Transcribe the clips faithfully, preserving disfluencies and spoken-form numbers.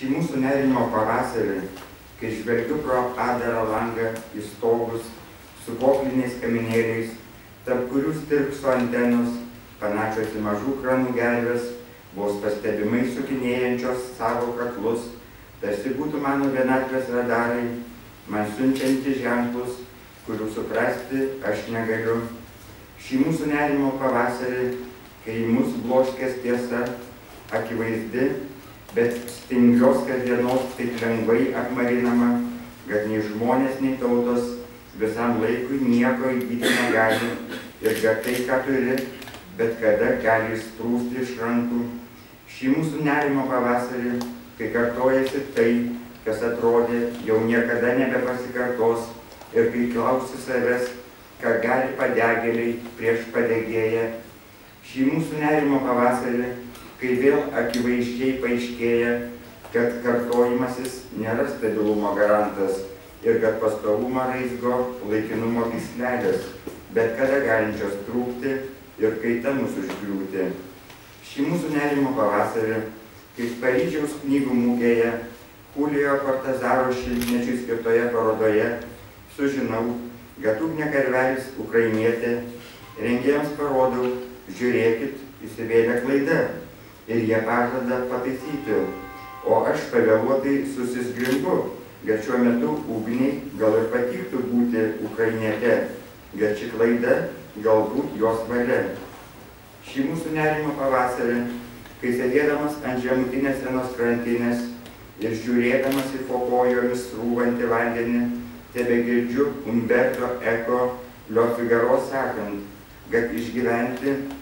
Šį mūsų nerimo pavasarį, kai žvelgiu pro atdarą langą į stogus su pokliniais kaminėliais, tarp kurių stirpso antenos, panašios į mažų kranų gerves, vos pastebimai sukinėjančios savo kaklus, tarsi būtų mano vienatvės radarai, man siunčianti ženklus, kurių suprasti aš negaliu. Šį mūsų nerimo pavasarį, kai mus bloškės tiesa, akivaizdi, bet stingios kasdienos taip lengvai apmarinama, kad nei žmonės, nei tautos visam laikui nieko įgyti negali ir kad tai, ką turi, bet kada gali išsprūsti iš rankų. Šį mūsų nerimo pavasarį, kai kartojasi tai, kas atrodė, jau niekada nebepasikartos, ir kai klausi savęs, ką gali padegėliai prieš padegėję. Šį mūsų nerimo pavasarį, kai vėl akivaizdžiai paaiškėja, kad kartojimasis nėra stabilumo garantas ir kad pastovumą raizgo laikinumo gyslelės, bet kada galinčios trūkti ir kaita mūsų užgriūti. Šį mūsų nerimo pavasarį, kaip Paryžiaus knygų mūgėje, Julio Kortazaro šimtmečiui skirtoje parodoje, sužinau, kad Ugnė Karvelis, ukrainietė, rengėjams parodau, žiūrėkit, įsivėlė klaida, ir jie pažada pataisyti, o aš pavėluotai susizgrinku, kad šiuo metu Ugnei gal ir patiktų būti ukrainietė, kad ši klaida galbūt jos valia. Šį mūsų nerimo pavasarį, kai sėdėdamas ant žemutinės vienos krantinės ir žiūrėdamas į po kojomis rūvantį vandenį, tebegirdžiu Umberto Eko Le Figaro sakant, kad išgyventi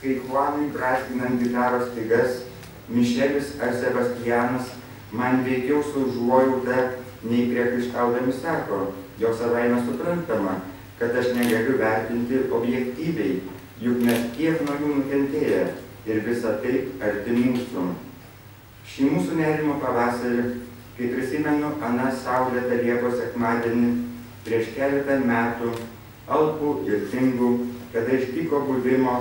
kai Juanui brązginant gitaros stygas, Mišelis ar Sebastianas man veikiau su užuojauta nei priekaištaudami sako, jau savaime suprantama, kad aš negaliu vertinti objektyviai, juk mes tiek nuo jų nukentėję. Ir visą taip arti mūsų. Šį mūsų nerimo pavasarį, kai prisimenu aną saulėtą Liepos sekmadienį, prieš keletą metų, alpų ir tingų, kada ištiko buvimo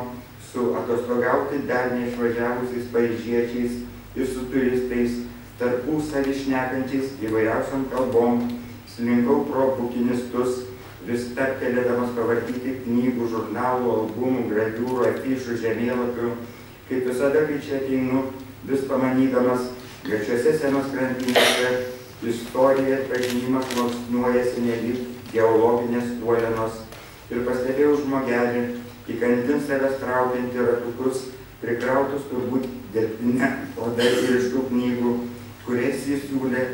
su atostogauti dar neišvažiavusiais paryžiečiais ir su turistais, tarpusavy šnekančiais įvairiausiom kalbom, slinkau pro bukinistus, vis taptelėdamas pavartyti knygų, žurnalų, albumų, graviūrų, afišų, žemėlapių. Kaip visada, kai čia ateinu, vis pamanydamas, kad šiuose senos krantinėse istorija ir pažinimas laksnuojasi nelyg geologinės uolienos ir pastebėjau žmogelį, įkandin savęs traukiantį ratukus, prikrautus turbūt dirbtinę odą ir iš tų knygų, kuriais jis siūlė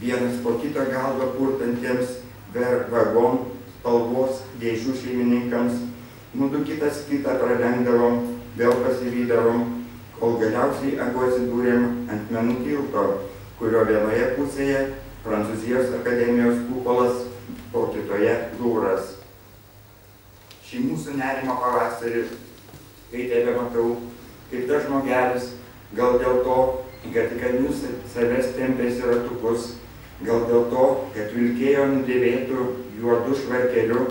vienas po kito galvą purtantiems vervagom spalvos dėžių šeimininkams, mudu kitas kitą pralengdavom, vėl pasivydavom, kol galiausiai abu atsidūrėm ant menų tilto, kurio vienoje pusėje Prancūzijos akademijos kupolas, o kitoje Lūras. Šį mūsų nerimo pavasarį, kai tebe matau, kaip tas žmogelis, gal dėl to, kad įkandinius savęs tempėsi ratukus, gal dėl to, kad vilkėjo nudėvėtų juodų švarkeliu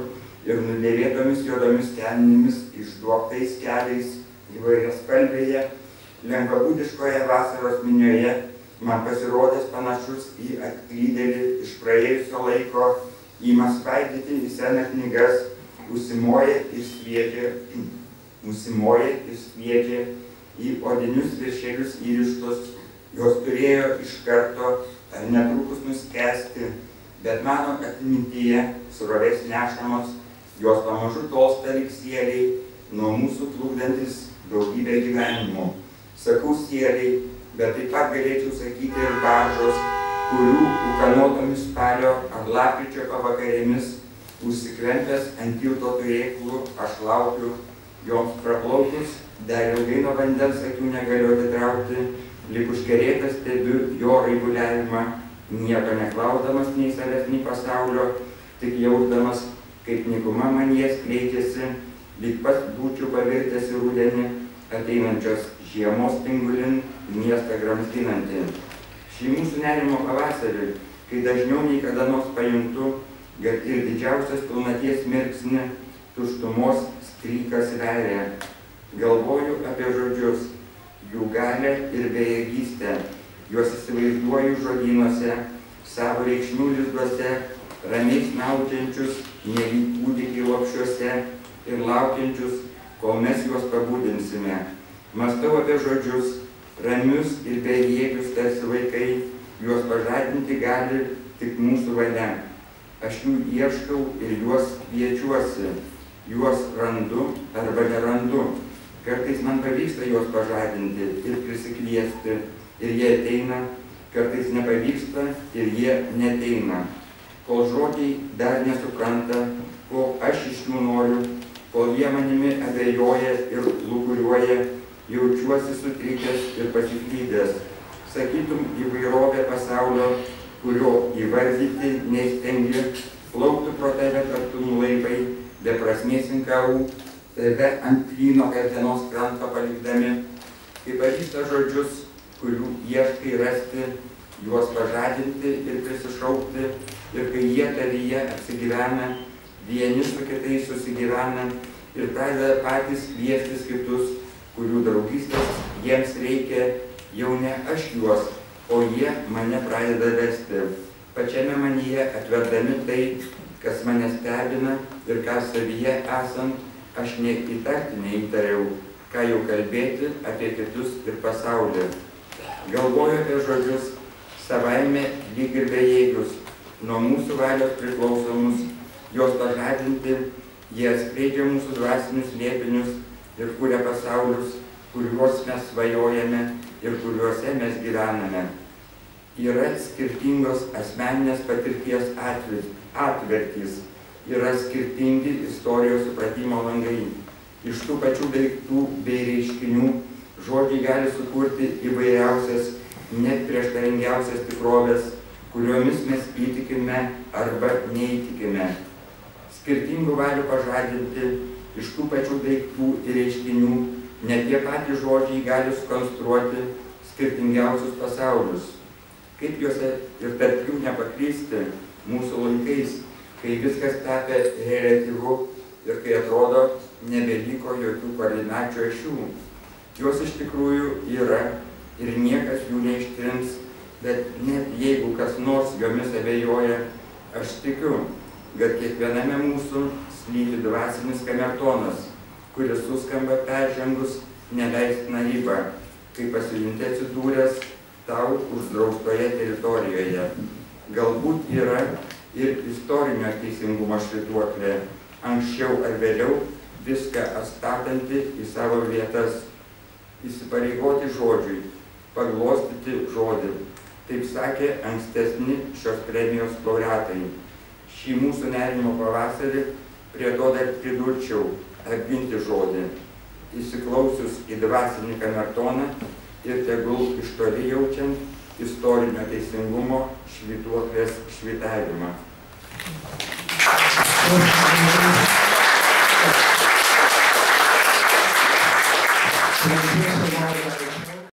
ir nudėvėtomis juodomis teninimis išduoktais keliais, įvairias kalbėje, lengvabūdiškoje vasaros minioje, man pasirodęs panašus į atklydėlį iš praėjusio laiko, ima svaidyti į seną knygas, užsimoja ir sviedžia, užsimoja ir sviedžia į odinius viršelius įrištus, jos turėjo iš karto ar netrukus nuskęsti, bet mano atmintyje surovės nešamos, jos pamažu tolsta lyg sieliai, nuo mūsų plukdantis daugybę gyvenimų. Sakau sieliai, bet taip pat galėčiau sakyti ir baržos, kurių ūkanotomis spalio ar lapkričio pavakarėmis užsikvempęs ant tilto turėklų aš laukiu, joms praplaukus, dar ilgai nuo vandens akių negaliu atitraukti, lyg užkerėtas stebiu jo raibuliavimą, nieko neklaudamas nei savęs, nei pasaulio, tik jausdamas, kaip nykuma man jie skleidžiasi, lyg pas būčiau pavirtęs į rudenį, ateinančios žiemos tingulin, miestą gramstinantį. Šį mūsų nerimo pavasarį, kai dažniau nei kada nors pajuntu, kad ir didžiausias pilnaties mirksni, tuštumos strykas veria. Galvoju apie žodžius, jų galę ir bejėgystę, juos įsivaizduoju žodynuose, savo reikšmių lizduose, ramiai snaudžiančius, nelyg kūdikiai lopšiuose ir laukiančius, kol mes juos pabudinsime. Mąstau apie žodžius, ramius ir bejėgius tarsi vaikai, juos pažadinti gali tik mūsų valia. Aš jų ieškau ir juos kviečiuosi, juos randu arba nerandu. Kartais man pavyksta juos pažadinti ir prisikviesti, ir jie ateina, kartais nepavyksta ir jie neteina. Kol žodžiai dar nesupranta, ko aš iš jų noriu, kol jie manimi abejoja ir lūkuriuoja, jaučiuosi sutrikęs ir pasiklydęs. Sakytum įvairovę pasaulio, kurio įvardyti neįstengi, plauktų pro tave kartum laipai, beprasmės inkarų, tave ant plyno kartenos kranto palikdami, kaip pažįsta žodžius, kurių ieškai rasti, juos pažadinti ir prisišaukti, ir kai jie tavyje apsigyvena, vieni su kitais susigyvena ir pradeda patys kviestis kitus, kurių draugystės jiems reikia, jau ne aš juos, o jie mane pradeda vesti, pačiame manyje atverdami tai, kas mane stebina ir ką savyje esant, aš neįtarti neįtariau, ką jau kalbėti apie kitus ir pasaulį. Galvoju apie žodžius, savaime lyg ir bejėgius, nuo mūsų valios priklausomus, jos pažadinti, jie atskleidžia mūsų dvasinius liepinius ir kuria pasaulius, kuriuos mes svajojame ir kuriuose mes gyvename. Yra skirtingos asmeninės patirties atvertys, yra skirtingi istorijos supratimo langai. Iš tų pačių daiktų bei reiškinių žodžiai gali sukurti įvairiausias, net prieštaringiausias tikrovės, kuriomis mes įtikime arba neįtikime. Skirtingų valių pažadinti iš tų pačių daiktų ir reiškinių net tie patys žodžiai gali sukonstruoti skirtingiausius pasaulius. Kaip juose ir tarp jų nepaklysti mūsų laikais, kai viskas tapė reliatyvu ir kai atrodo nebeliko jokių koordinačių ašių. Jos iš tikrųjų yra ir niekas jų neištrins, bet net jeigu kas nors jomis abejoja, aš tikiu, kad kiekviename mūsų slypi dvasinis kamertonas, kuris suskamba peržengus neleistiną ribą, kai pasijunti atsidūręs tau uždraustoje teritorijoje. Galbūt yra ir istorinio teisingumo švytuoklė, anksčiau ar vėliau viską atstatanti į savo vietas, įsipareigoti žodžiui, paglostyti žodį. Taip sakė ankstesni šios premijos laureatai. Šį mūsų nerimo pavasarį prie to dar pridurčiau apginti žodį, įsiklausius į dvasinį kamertoną ir tegul iš toli jaučiant istorinio teisingumo švytuoklės švytavimą.